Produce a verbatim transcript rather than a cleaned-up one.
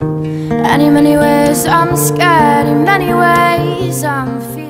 In many ways I'm scared, in many ways I'm feeling